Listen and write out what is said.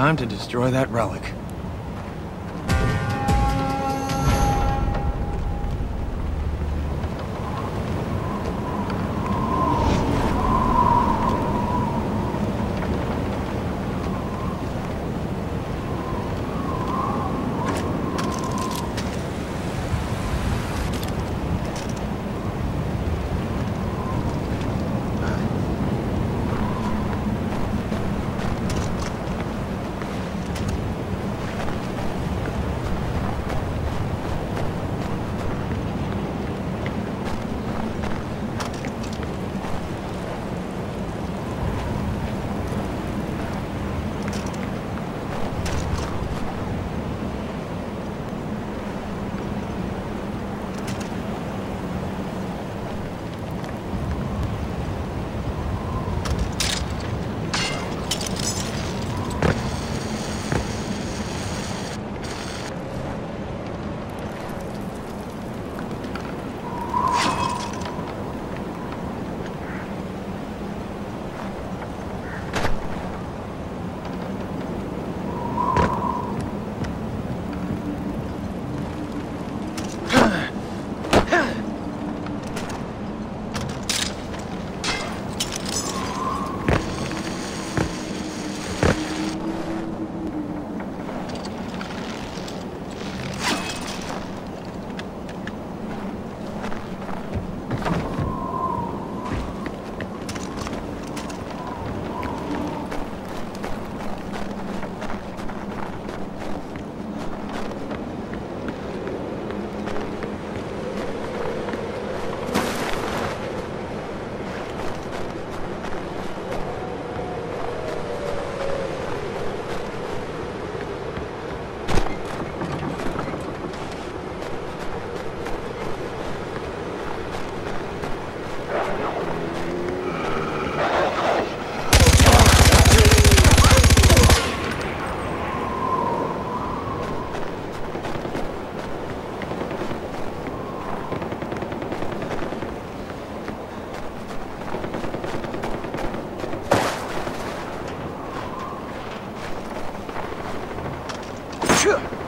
Time to destroy that relic. Sure.